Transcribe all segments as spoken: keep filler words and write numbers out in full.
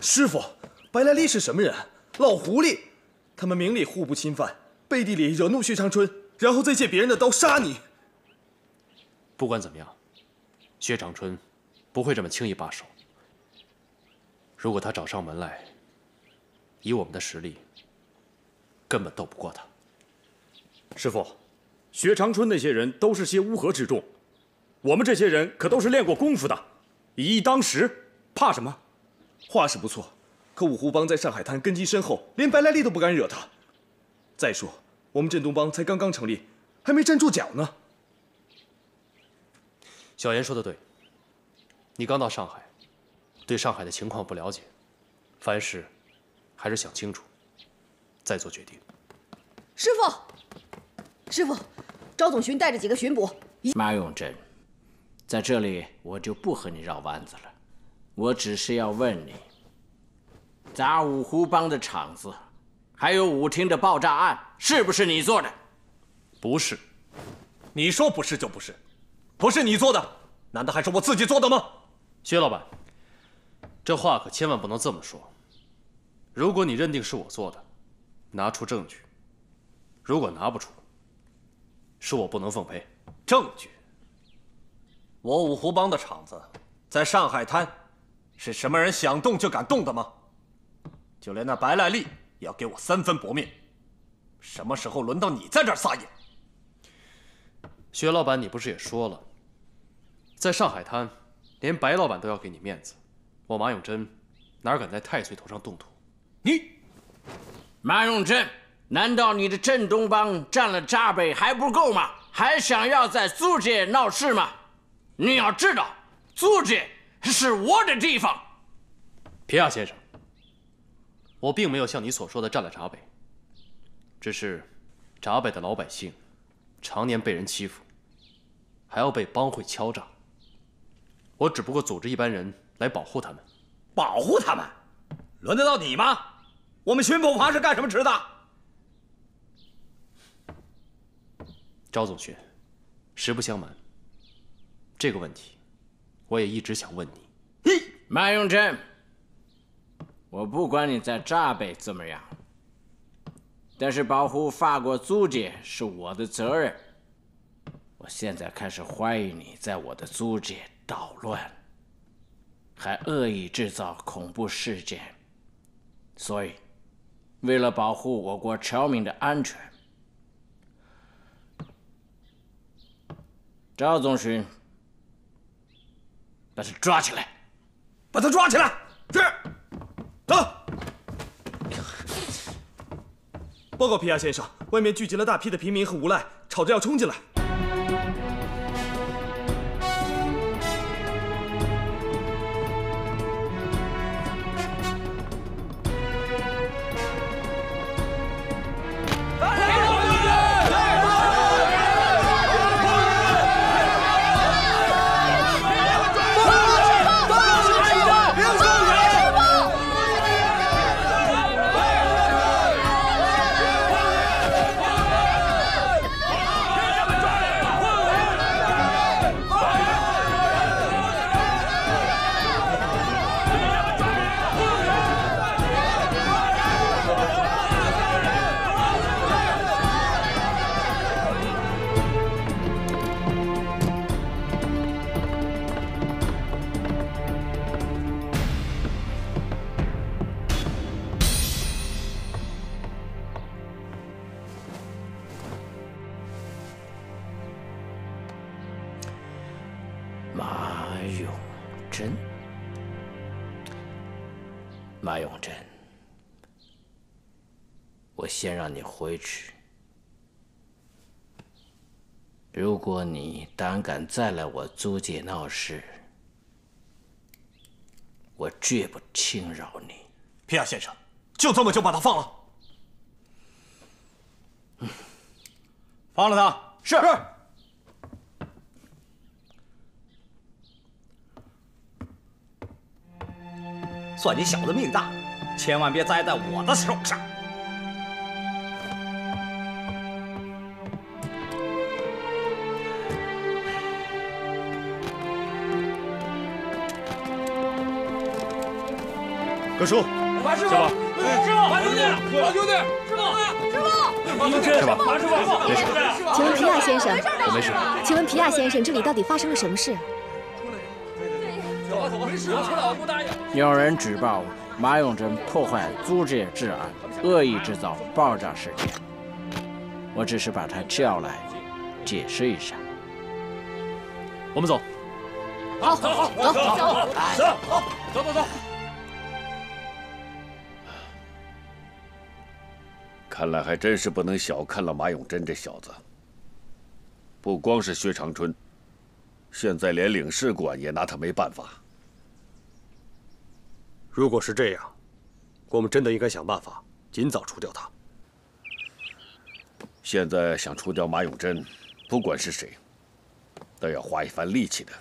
师傅，白来历是什么人？老狐狸，他们明里互不侵犯，背地里惹怒薛长春，然后再借别人的刀杀你。不管怎么样，薛长春不会这么轻易罢手。如果他找上门来，以我们的实力，根本斗不过他。师傅，薛长春那些人都是些乌合之众，我们这些人可都是练过功夫的，以一当十，怕什么？ 话是不错，可五湖帮在上海滩根基深厚，连白来历都不敢惹他。再说，我们镇东帮才刚刚成立，还没站住脚呢。小严说的对，你刚到上海，对上海的情况不了解，凡事还是想清楚，再做决定。师傅，师傅，赵总巡带着几个巡捕。马永贞，在这里我就不和你绕弯子了。 我只是要问你，砸五湖帮的场子，还有舞厅的爆炸案，是不是你做的？不是，你说不是就不是，不是你做的，难道还是我自己做的吗？薛老板，这话可千万不能这么说。如果你认定是我做的，拿出证据；如果拿不出，是我不能奉陪。证据？我五湖帮的场子在上海滩。 是什么人想动就敢动的吗？就连那白来历也要给我三分薄面。什么时候轮到你在这儿撒野？薛老板，你不是也说了，在上海滩，连白老板都要给你面子，我马永贞哪敢在太岁头上动土？你，马永贞，难道你的镇东帮占了闸北还不够吗？还想要在租界闹事吗？你要知道，租界。 是我的地方，皮亚先生，我并没有像你所说的占了闸北，只是闸北的老百姓常年被人欺负，还要被帮会敲诈。我只不过组织一班人来保护他们。保护他们，轮得到你吗？我们巡捕房是干什么吃的？赵总巡，实不相瞒，这个问题。 我也一直想问你，马永贞，我不管你在闸北怎么样，但是保护法国租界是我的责任。我现在开始怀疑你在我的租界捣乱，还恶意制造恐怖事件。所以，为了保护我国侨民的安全，赵总巡。 把他抓起来，把他抓起来！是，走。报告皮亚先生，外面聚集了大批的平民和无赖，吵着要冲进来。先让你回去。如果你胆敢再来我租界闹事，我绝不轻饶你。皮亚先生，就这么就把他放了？嗯，放了他。是。算你小子命大，千万别栽在我的手上。葛叔，马师傅，师傅，马兄弟，马兄弟，师傅，师傅，马兄弟，师傅，马师傅，没事。请问皮亚先生，我没事。请问皮亚先生，这里到底发生了什么事？走吧，走吧，没事，我老不答应。有人举报马永贞破坏租界治安，恶意制造爆炸事件。我只是把他叫来，解释一下。我们走。 好，走，走，走，走，走，走，走。看来还真是不能小看了马永贞这小子。不光是薛长春，现在连领事馆也拿他没办法。如果是这样，我们真的应该想办法尽早除掉他。现在想除掉马永贞，不管是谁，都要花一番力气的。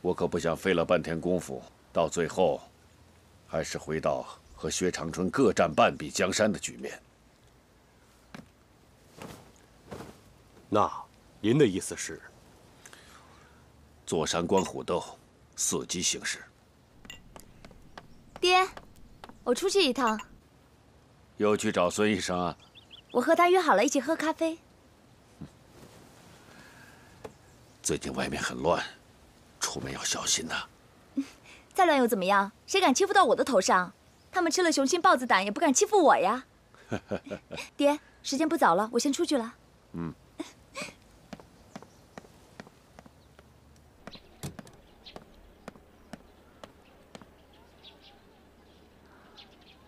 我可不想费了半天功夫，到最后，还是回到和薛长春各占半壁江山的局面。那，您的意思是？坐山观虎斗，伺机行事。爹，我出去一趟。又去找孙医生啊？我和他约好了一起喝咖啡。最近外面很乱。 出门要小心呐！再乱又怎么样？谁敢欺负到我的头上？他们吃了雄心豹子胆，也不敢欺负我呀！爹，时间不早了，我先出去了。嗯。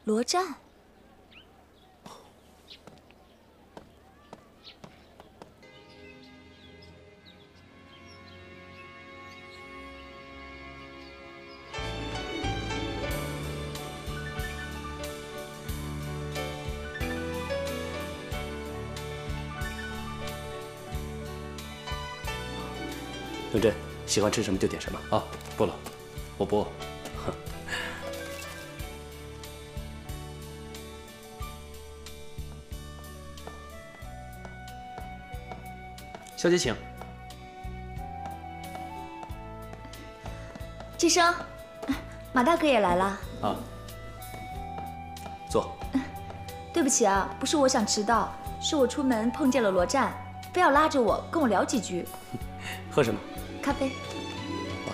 罗战。 永贞，喜欢吃什么就点什么啊！不了，我不饿。小姐请。季生，马大哥也来了。啊，坐。对不起啊，不是我想迟到，是我出门碰见了罗战，非要拉着我跟我聊几句。喝什么？ 咖啡，啊，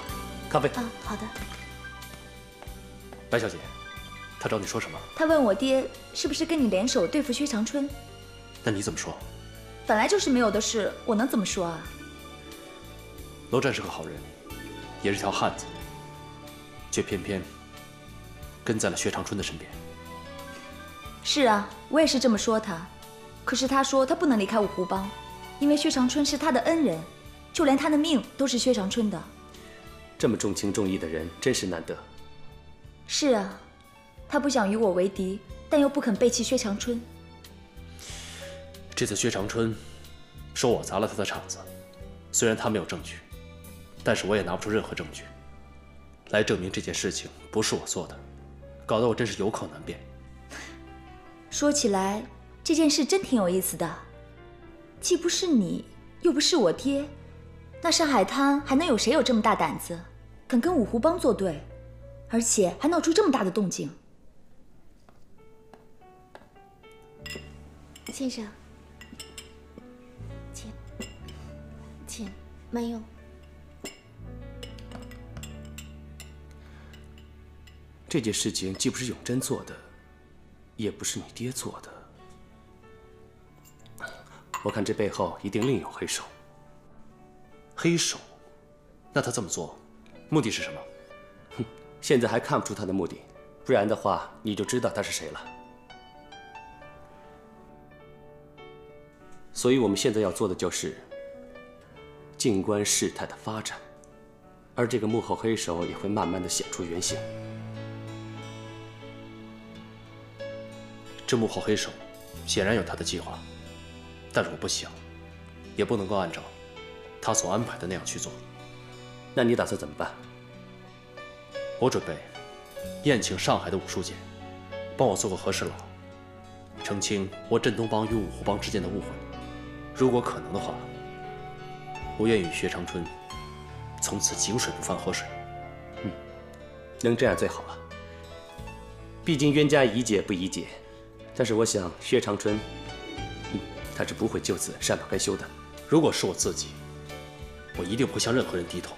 咖啡啊，好的。白小姐，他找你说什么？他问我爹是不是跟你联手对付薛长春。那你怎么说？本来就是没有的事，我能怎么说啊？罗战是个好人，也是条汉子，却偏偏跟在了薛长春的身边。是啊，我也是这么说他。可是他说他不能离开五湖帮，因为薛长春是他的恩人。 就连他的命都是薛长春的，这么重情重义的人真是难得。是啊，他不想与我为敌，但又不肯背弃薛长春。这次薛长春说我砸了他的场子，虽然他没有证据，但是我也拿不出任何证据来证明这件事情不是我做的，搞得我真是有口难辩。说起来，这件事真挺有意思的，既不是你，又不是我爹。 那上海滩还能有谁有这么大胆子，肯跟五湖帮作对，而且还闹出这么大的动静？先生，请，请慢用。这件事情既不是永贞做的，也不是你爹做的，我看这背后一定另有黑手。 黑手，那他这么做，目的是什么？哼，现在还看不出他的目的，不然的话你就知道他是谁了。所以我们现在要做的就是静观事态的发展，而这个幕后黑手也会慢慢的显出原形。这幕后黑手显然有他的计划，但是我不想，也不能够按照 他所安排的那样去做，那你打算怎么办？我准备宴请上海的武术界，帮我做个和事佬，澄清我镇东帮与五湖帮之间的误会。如果可能的话，我愿与薛长春从此井水不犯河水。嗯，能这样最好了。毕竟冤家宜解不宜结，但是我想薛长春，嗯，他是不会就此善罢甘休的。如果是我自己，我一定不向任何人低头。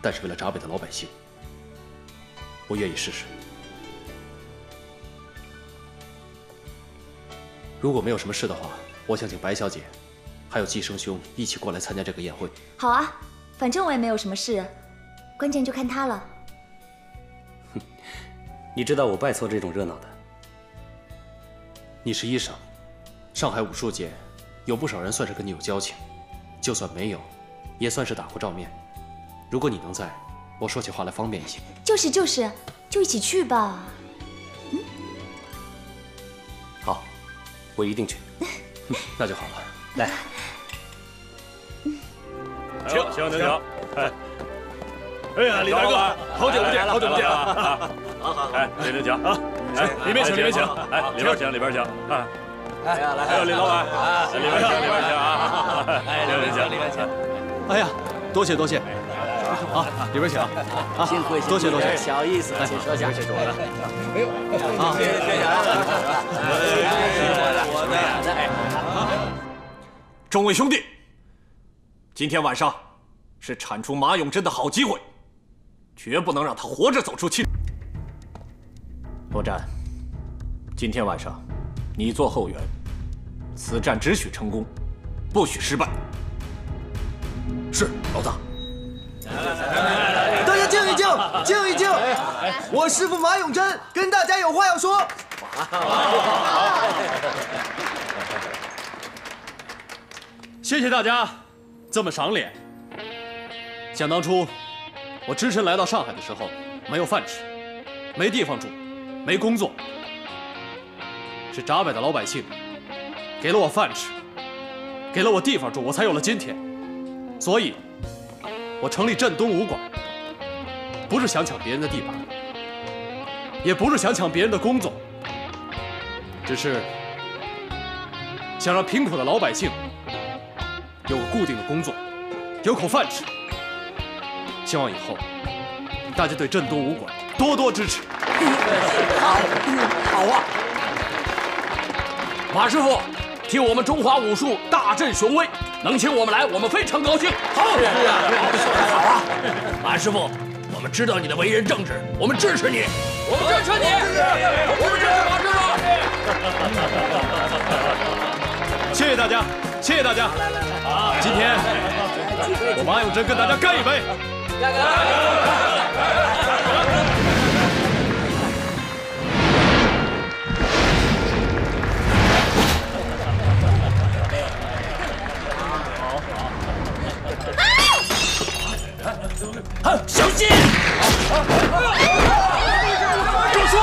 但是为了闸北的老百姓，我愿意试试。 如果没有什么事的话，我想请白小姐，还有季生兄一起过来参加这个宴会。好啊，反正我也没有什么事，关键就看他了。哼，你知道我不爱凑这种热闹的。你是医生，上海武术界有不少人算是跟你有交情，就算没有，也算是打过照面。如果你能在，我说起话来方便一些。就是就是，就一起去吧。 我一定去，那就好了。来，请，请，请，哎，哎呀，李大哥，好久不见，好久不见啊！好好，哎，请请请啊！哎，里面请，里面请，哎，里边请，里边请，哎，哎呀，来，还有李老板，里边请，里边请啊！哎，里边请，里边请。哎呀，多谢多谢，好，里边请啊！辛苦辛苦，多谢多谢，小意思，请坐下，请坐下。哎呦，啊，谢谢谢谢。 众位兄弟，今天晚上是铲除马永贞的好机会，绝不能让他活着走出去。罗战，今天晚上你做后援，此战只许成功，不许失败。是，老大。大家静一静，静一静。我师父马永贞跟大家有话要说。 谢谢大家这么赏脸。想当初，我只身来到上海的时候，没有饭吃，没地方住，没工作，是闸北的老百姓给了我饭吃，给了我地方住，我才有了今天。所以，我成立镇东武馆，不是想抢别人的地盘，也不是想抢别人的工作。 只是想让贫苦的老百姓有个固定的工作，有口饭吃。希望以后大家对镇东武馆多多支持。好，好啊！马师傅替我们中华武术大振雄威，能请我们来，我们非常高兴。好，是啊，好啊！马师傅，我们知道你的为人正直，我们支持你，我们支持你，我们支持马师傅。 谢谢大家，谢谢大家！今天我马永贞跟大家干一杯！干！好，小心！住手！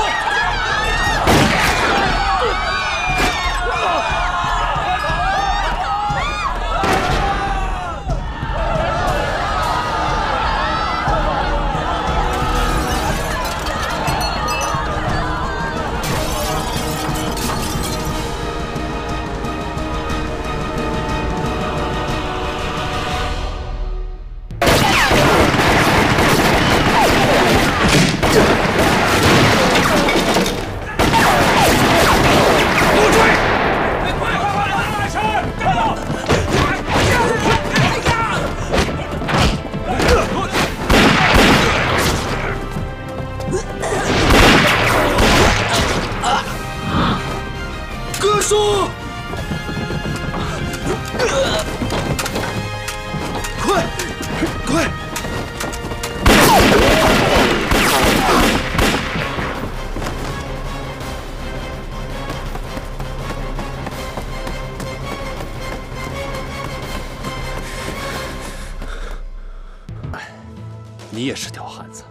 你也是条汉子，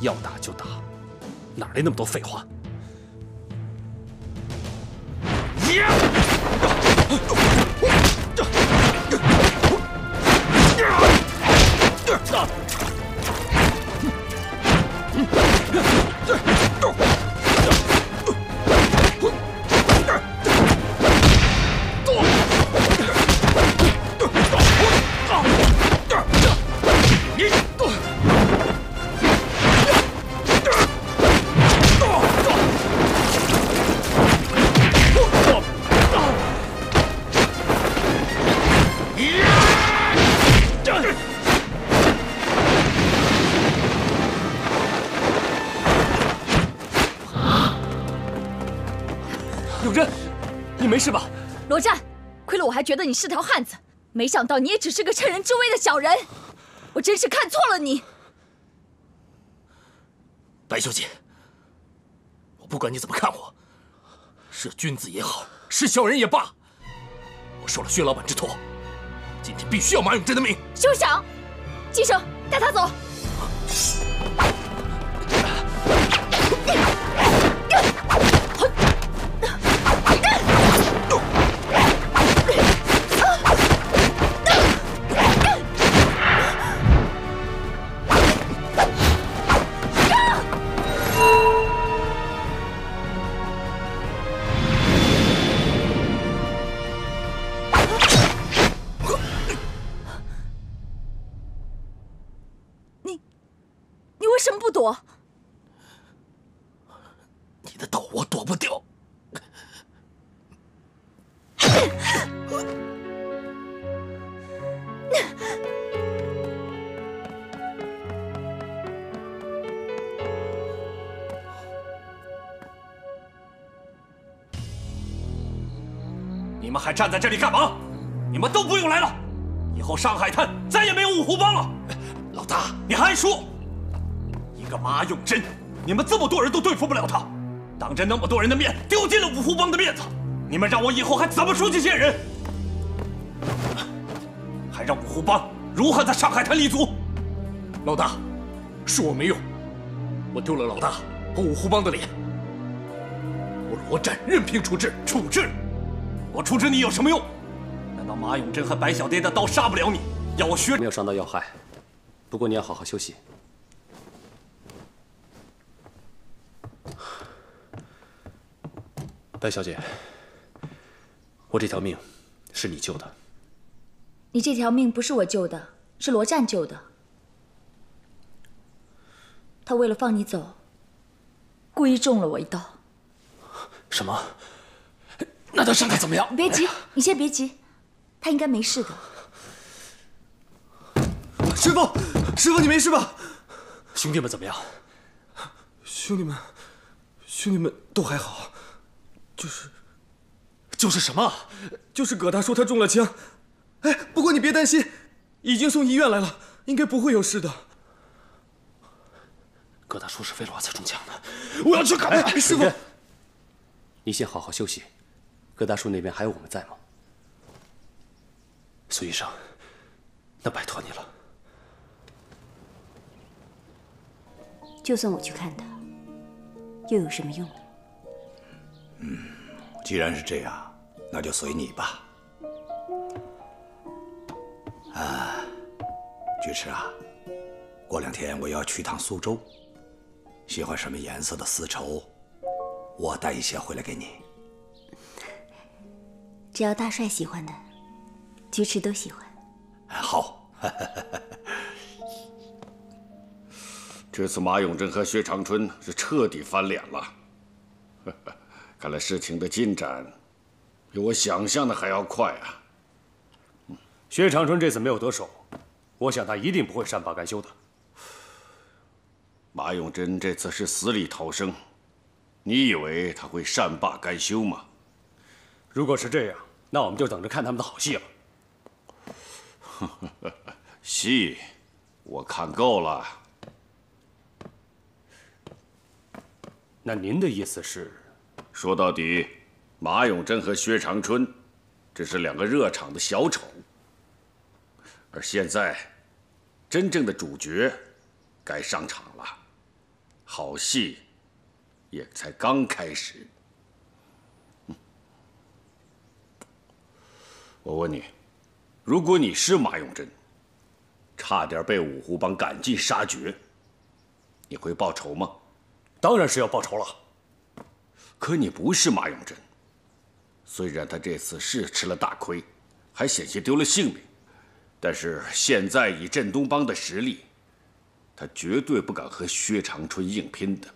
要打就打，哪来那么多废话？没事吧？罗战，亏了我还觉得你是条汉子，没想到你也只是个趁人之危的小人，我真是看错了你。白小姐，我不管你怎么看我，是君子也好，是小人也罢，我受了薛老板之托，今天必须要马永贞的命。休想！金生，带他走。 你们还站在这里干嘛？你们都不用来了，以后上海滩再也没有五湖帮了。老大，你还说一个马永贞，你们这么多人都对付不了他，当着那么多人的面丢尽了五湖帮的面子，你们让我以后还怎么说这些人？还让五湖帮如何在上海滩立足？老大，说我没用，我丢了老大和五湖帮的脸，我罗战任凭处置，处置。 我处置你有什么用？难道马永贞和白小蝶的刀杀不了你？要我薛没有伤到要害，不过你要好好休息。白小姐，我这条命是你救的。你这条命不是我救的，是罗战救的。他为了放你走，故意中了我一刀。什么？ 那他伤得怎么样？别急，你先别急，他应该没事的。师傅，师傅，你没事吧？兄弟们怎么样？兄弟们，兄弟们都还好，就是，就是什么？就是葛大叔他中了枪。哎，不过你别担心，已经送医院来了，应该不会有事的。葛大叔是为了我才中枪的，我要去赶他。师傅，你先好好休息。 葛大叔那边还有我们在吗？苏医生，那拜托你了。就算我去看他，又有什么用呢？嗯，既然是这样，那就随你吧。啊，菊池啊，过两天我要去趟苏州，喜欢什么颜色的丝绸，我带一些回来给你。 只要大帅喜欢的，菊池都喜欢。好，这次马永贞和薛长春是彻底翻脸了。看来事情的进展比我想象的还要快啊！薛长春这次没有得手，我想他一定不会善罢甘休的。马永贞这次是死里逃生，你以为他会善罢甘休吗？ 如果是这样，那我们就等着看他们的好戏了。戏，我看够了。那您的意思是？说到底，马永贞和薛长春只是两个热场的小丑，而现在，真正的主角该上场了，好戏也才刚开始。 我问你，如果你是马永贞，差点被五湖帮赶尽杀绝，你会报仇吗？当然是要报仇了。可你不是马永贞，虽然他这次是吃了大亏，还险些丢了性命，但是现在以镇东帮的实力，他绝对不敢和薛长春硬拼的，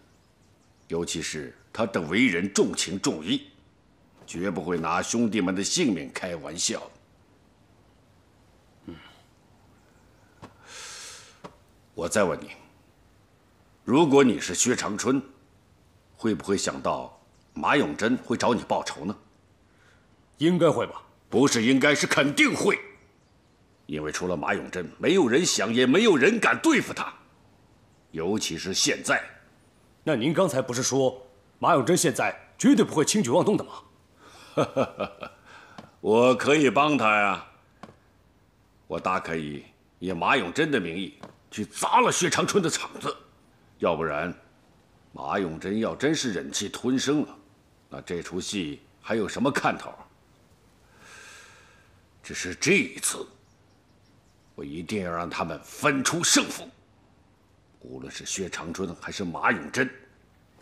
尤其是他的为人重情重义。 绝不会拿兄弟们的性命开玩笑。嗯，我再问你，如果你是薛长春，会不会想到马永贞会找你报仇呢？应该会吧？不是应该，是肯定会。因为除了马永贞，没有人想，也没有人敢对付他，尤其是现在。那您刚才不是说马永贞现在绝对不会轻举妄动的吗？哈哈哈哈，我可以帮他呀。我大可以以马永贞的名义去砸了薛长春的场子，要不然，马永贞要真是忍气吞声了，那这出戏还有什么看头？只是这一次，我一定要让他们分出胜负。无论是薛长春还是马永贞，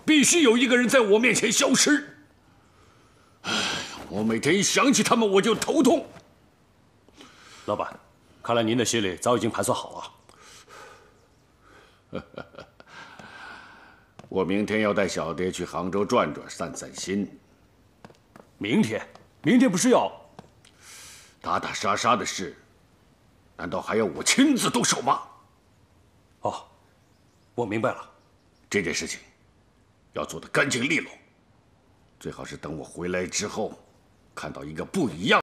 必须有一个人在我面前消失。哎，我每天一想起他们我就头痛。老板，看来您的心里早已经盘算好了。我明天要带小蝶去杭州转转，散散心。明天？明天不是要打打杀杀的事，难道还要我亲自动手吗？哦，我明白了。这件事情要做得干净利落，最好是等我回来之后，看到一个不一样。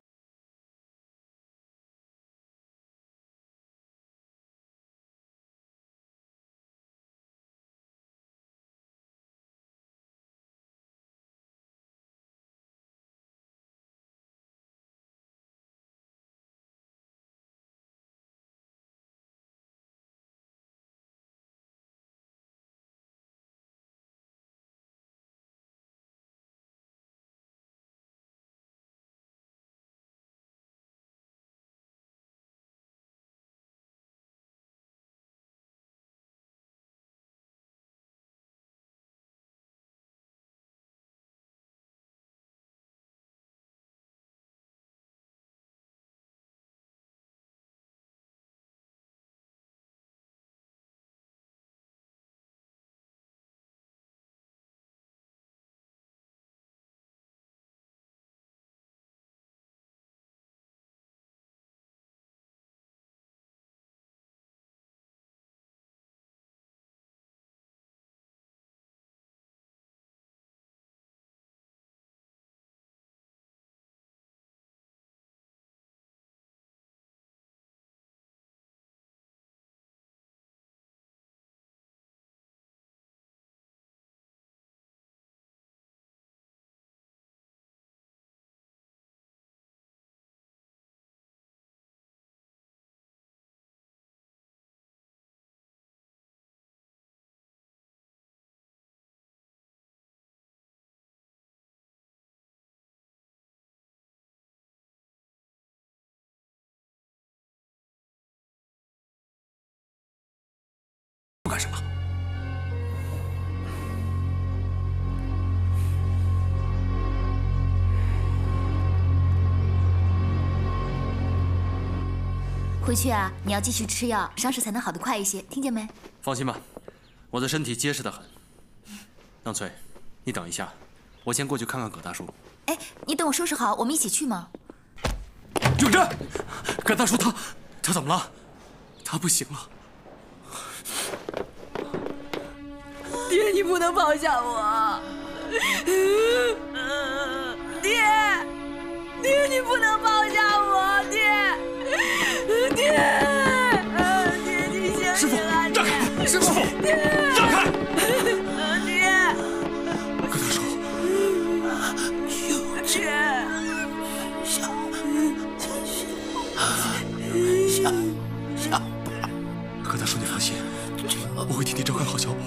干什么？回去啊，你要继续吃药，伤势才能好得快一些，听见没？放心吧，我的身体结实得很。浪翠，你等一下，我先过去看看葛大叔。哎，你等我收拾好，我们一起去嘛。永贞，葛大叔他他怎么了？他不行了。 爹，你不能抛下我！爹，爹，你不能抛下我！爹，爹，爹，你醒醒啊！师傅，师傅，让开！爹，跟他说，爹，小，小，小，跟他说你放心，我会替你照看好小宝。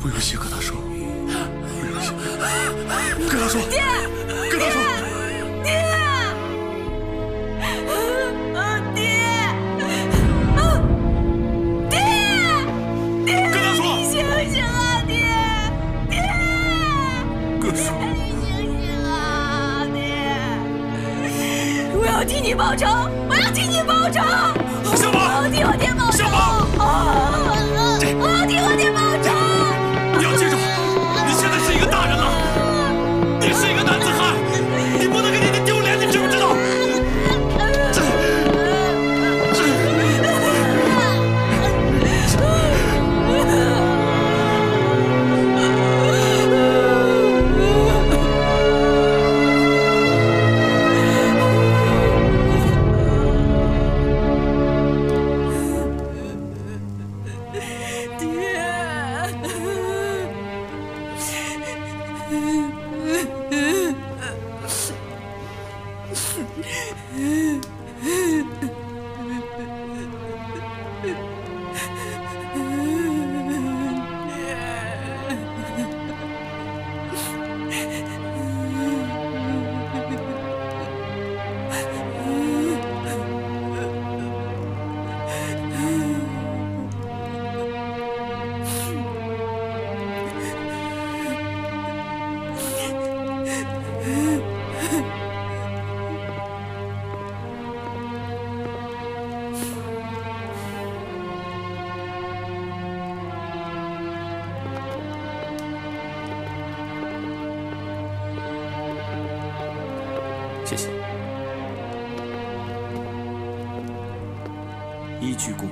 不用谢，跟他说，不用谢，跟他说，爹，跟他说，爹，啊爹，啊爹，爹，跟他说，你醒醒啊，爹，爹，爹，你醒醒啊，爹，我要替你报仇，我要替你报仇，小宝，我要替我爹报仇，小宝。 我要替我爹报仇！你要记住，你现在是一个大人了，你是一个男子汉，你不能给你的丢脸，你知不知道？这这。一鞠躬，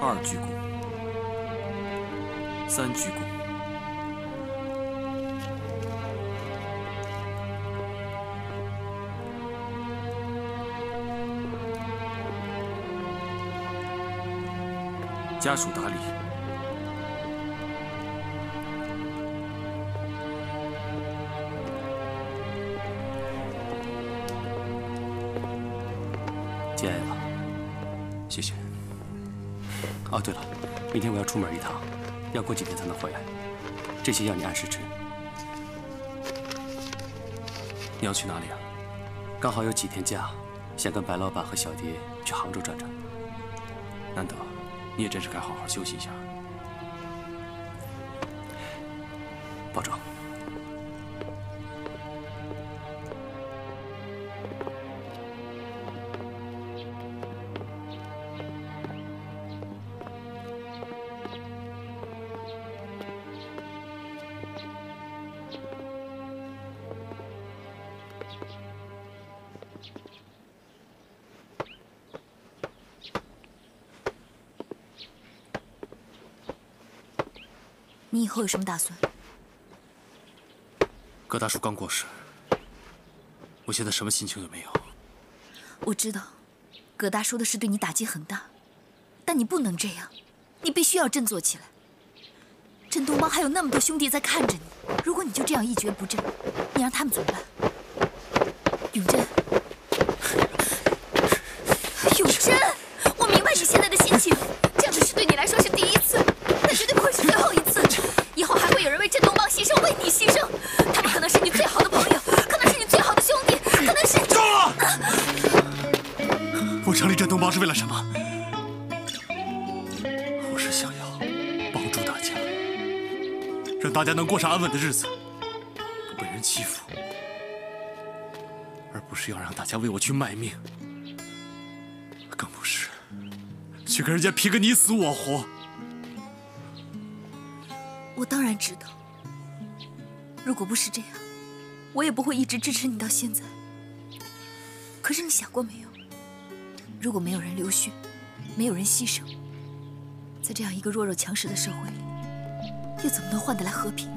二鞠躬，三鞠躬。家属打理。 哦，对了，明天我要出门一趟，要过几天才能回来。这些药你按时吃。你要去哪里啊？刚好有几天假，想跟白老板和小蝶去杭州转转。难得，你也真是该好好休息一下。保重。 你以后有什么打算？葛大叔刚过世，我现在什么心情也没有。我知道，葛大叔的事对你打击很大，但你不能这样，你必须要振作起来。振东帮还有那么多兄弟在看着你，如果你就这样一蹶不振，你让他们怎么办？永贞，永贞，我明白你现在的心情，这样的事对你来说是第一次，但绝对不会是最后一次。 以后还会有人为振东帮牺牲，为你牺牲。他们可能是你最好的朋友，可能是你最好的兄弟，可能是……够了！我成立振东帮是为了什么？我是想要帮助大家，让大家能过上安稳的日子，不被人欺负，而不是要让大家为我去卖命，更不是去跟人家拼个你死我活。 我当然知道，如果不是这样，我也不会一直支持你到现在。可是你想过没有，如果没有人流血，没有人牺牲，在这样一个弱肉强食的社会里，又怎么能换得来和平？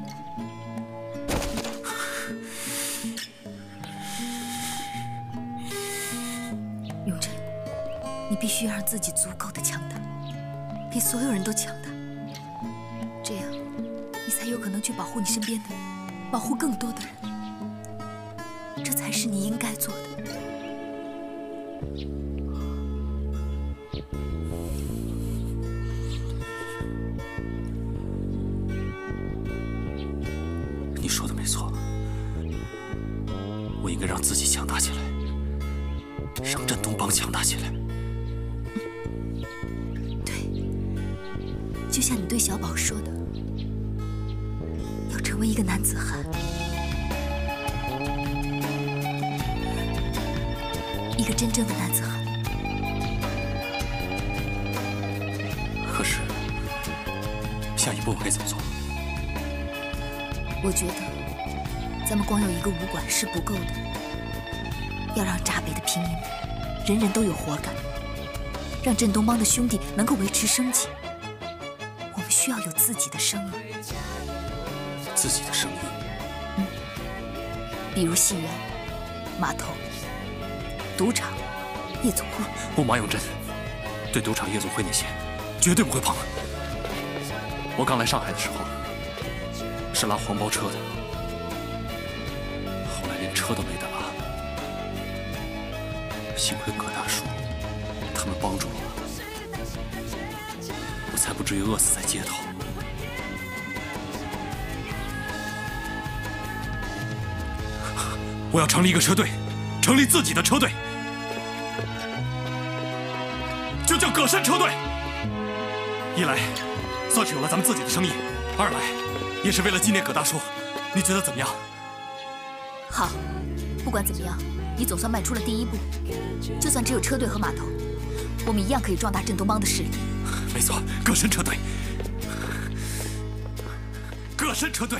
永贞，你必须要让自己足够的强大，比所有人都强大。 才有可能去保护你身边的人，保护更多的人，这才是你应该做的。你说的没错，我应该让自己强大起来，让振东帮强大起来。对，就像你对小宝说的。 为一个男子汉，一个真正的男子汉。可是，下一步我该怎么做？我觉得，咱们光有一个武馆是不够的，要让闸北的平民们人人都有活干，让振东帮的兄弟能够维持生计，我们需要有自己的生意。 自己的生意，嗯，比如戏园、码头、赌场、夜总会。我马永贞对赌场、夜总会那些绝对不会碰。我刚来上海的时候，是拉黄包车的，后来连车都没得拉。幸亏葛大叔他们帮助我，我才不至于饿死在街头。我要成立一个车队，成立自己的车队，就叫葛山车队。一来，算是有了咱们自己的生意；二来，也是为了纪念葛大叔。你觉得怎么样？好，不管怎么样，你总算迈出了第一步。就算只有车队和码头，我们一样可以壮大镇东帮的势力。没错，葛山车队，葛山车队。